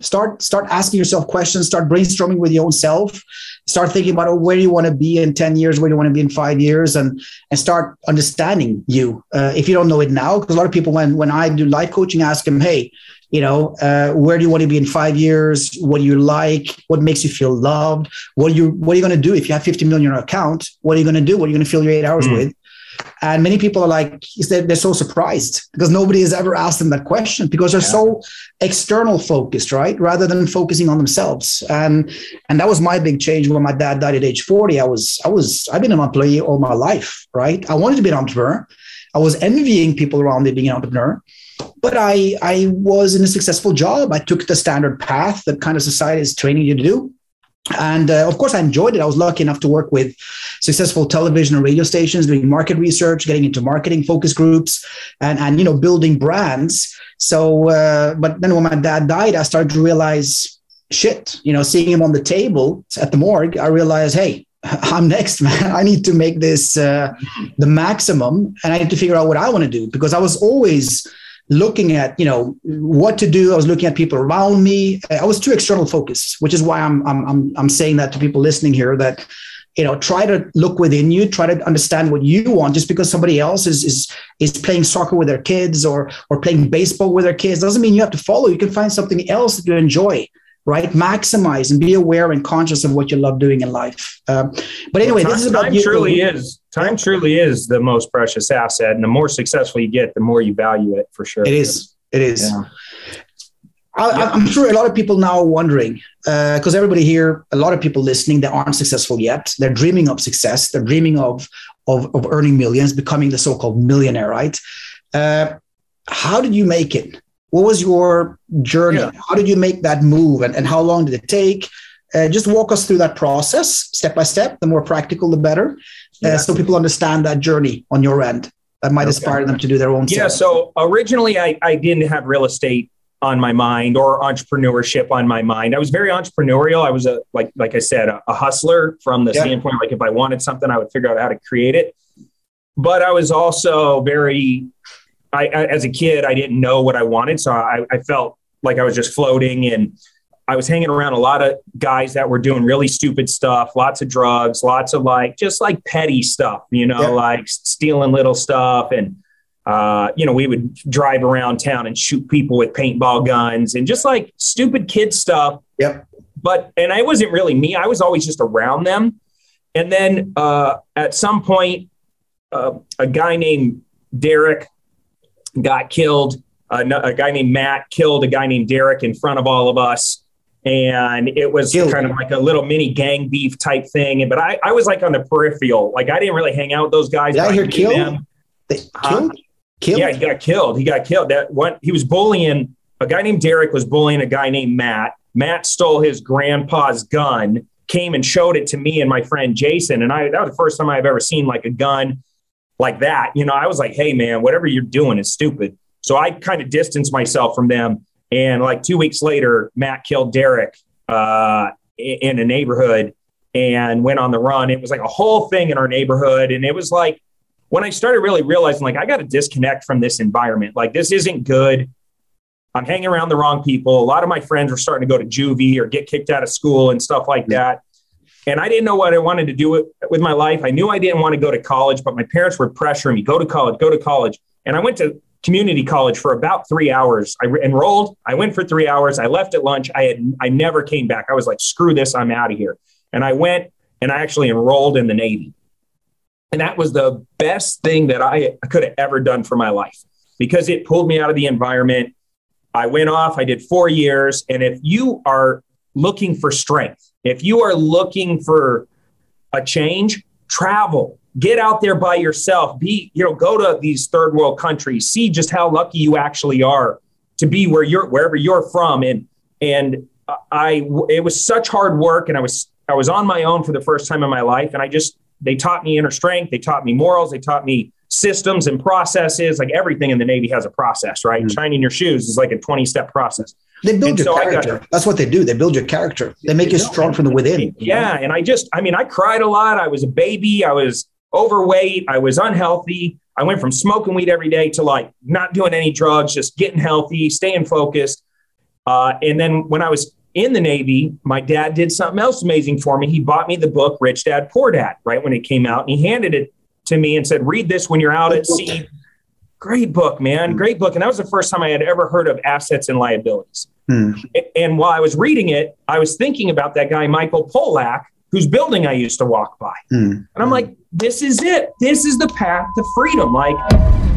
Start asking yourself questions, start brainstorming with your own self, start thinking about where you want to be in 10 years, where you want to be in 5 years, and start understanding you. If you don't know it now, because a lot of people, when I do life coaching, ask them, hey, where do you want to be in 5 years? What do you like? What makes you feel loved? What are you going to do if you have 50 million in your account? What are you going to do? What are you going to fill your 8 hours with? And many people are like, they're so surprised because nobody has ever asked them that question, because they're so external focused, right? Rather than focusing on themselves. And that was my big change when my dad died at age 40. I've been an employee all my life, right? I wanted to be an entrepreneur. I was envying people around me being an entrepreneur, but I was in a successful job. I took the standard path that kind of society is training you to do. And of course, I enjoyed it. I was lucky enough to work with successful television and radio stations, doing market research, getting into marketing focus groups, and building brands. So, but then when my dad died, I started to realize, seeing him on the table at the morgue, I realized, hey, I'm next, man. I need to make this the maximum, and I need to figure out what I want to do, because I was always looking at, what to do. I was looking at people around me. I was too external focused, which is why I'm saying that to people listening here, that, try to look within you, try to understand what you want. Just because somebody else is playing soccer with their kids or playing baseball with their kids doesn't mean you have to follow. You can find something else that you enjoy, right? Maximize and be aware and conscious of what you love doing in life. But anyway, this is about time. Time truly is the most precious asset. And the more successful you get, the more you value it, for sure. It is. Yeah. I'm sure a lot of people now are wondering, because everybody here, a lot of people listening, they aren't successful yet. They're dreaming of success. They're dreaming of earning millions, becoming the so-called millionaire, right? How did you make it? What was your journey? Yeah. How did you make that move? And how long did it take? Just walk us through that process, step by step. The more practical, the better. So people understand that journey on your end. That might inspire them to do their own. Yeah. So originally I didn't have real estate on my mind or entrepreneurship on my mind. I was very entrepreneurial. I was a hustler from the standpoint, like if I wanted something, I would figure out how to create it. But I was also as a kid, I didn't know what I wanted. So I felt like I was just floating, and I was hanging around a lot of guys that were doing really stupid stuff, lots of drugs, lots of just petty stuff, like stealing little stuff. And, we would drive around town and shoot people with paintball guns and just like stupid kid stuff. Yep. And I wasn't really me. I was always just around them. And then at some point, a guy named Derek got killed. A guy named Matt killed a guy named Derek in front of all of us. And it was kind of like a little mini gang beef type thing. But I was on the peripheral. I didn't really hang out with those guys. Did I hear killed? Killed? Yeah, he got killed. He was bullying. A guy named Derek was bullying a guy named Matt. Matt stole his grandpa's gun, came and showed it to me and my friend Jason. And that was the first time I've ever seen a gun like that. I was like, hey, man, whatever you're doing is stupid. So I kind of distanced myself from them. And 2 weeks later, Matt killed Derek in a neighborhood and went on the run. It was a whole thing in our neighborhood. And it was when I started really realizing, I got to disconnect from this environment. This isn't good. I'm hanging around the wrong people. A lot of my friends were starting to go to juvie or get kicked out of school and stuff like that. And I didn't know what I wanted to do with my life. I knew I didn't want to go to college, but my parents were pressuring me, go to college. And I went to community college for about 3 hours. I enrolled. I went for 3 hours. I left at lunch. I never came back. I was like, screw this. I'm out of here. And I went and I actually enrolled in the Navy. And that was the best thing that I could have ever done for my life, because it pulled me out of the environment. I went off, I did 4 years. And if you are looking for strength, if you are looking for a change, travel. Get out there by yourself, go to these third world countries, see just how lucky you actually are to be wherever you're from. And it was such hard work. And I was on my own for the first time in my life. And they taught me inner strength. They taught me morals. They taught me systems and processes. Everything in the Navy has a process, right? Mm-hmm. Shining your shoes is a 20-step process. They build your character. That's what they do. They build your character. They make you strong from the within. Yeah. And I cried a lot. I was a baby. I was overweight. I was unhealthy. I went from smoking weed every day to not doing any drugs, just getting healthy, staying focused. And then when I was in the Navy, my dad did something else amazing for me. He bought me the book, Rich Dad, Poor Dad, right when it came out. And he handed it to me and said, read this when you're out at sea. Great book, man. Great book. And that was the first time I had ever heard of assets and liabilities. And while I was reading it, I was thinking about that guy, Michael Polak, whose building I used to walk by. And I'm like, this is it. This is the path to freedom. Like...